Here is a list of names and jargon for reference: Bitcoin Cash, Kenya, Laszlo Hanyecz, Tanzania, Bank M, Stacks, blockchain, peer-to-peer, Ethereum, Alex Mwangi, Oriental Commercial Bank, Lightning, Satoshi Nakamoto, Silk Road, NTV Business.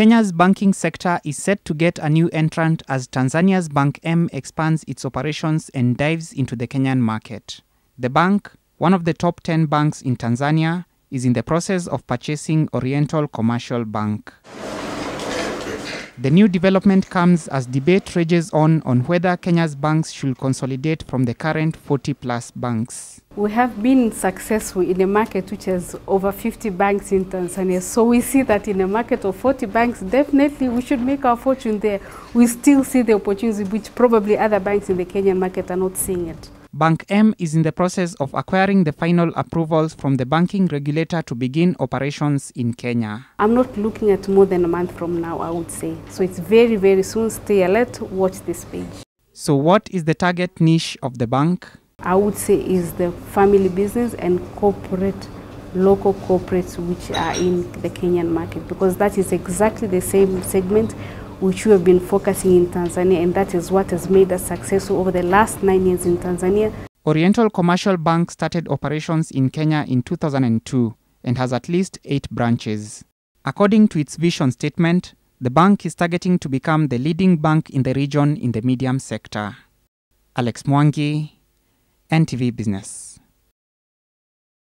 Kenya's banking sector is set to get a new entrant as Tanzania's Bank M expands its operations and dives into the Kenyan market. The bank, one of the top 10 banks in Tanzania, is in the process of purchasing Oriental Commercial Bank. The new development comes as debate rages on whether Kenya's banks should consolidate from the current 40-plus banks. We have been successful in a market which has over 50 banks in Tanzania. So we see that in a market of 40 banks, definitely we should make our fortune there. We still see the opportunity which probably other banks in the Kenyan market are not seeing it. Bank M is in the process of acquiring the final approvals from the banking regulator to begin operations in Kenya. I'm not looking at more than a month from now, I would say. So it's very, very soon. Stay alert, watch this page. So what is the target niche of the bank? I would say is the family business and corporate, local corporates which are in the Kenyan market, because that is exactly the same segment which we have been focusing in Tanzania, and that is what has made us successful over the last 9 years in Tanzania. Oriental Commercial Bank started operations in Kenya in 2002 and has at least 8 branches. According to its vision statement, the bank is targeting to become the leading bank in the region in the medium sector. Alex Mwangi, NTV Business.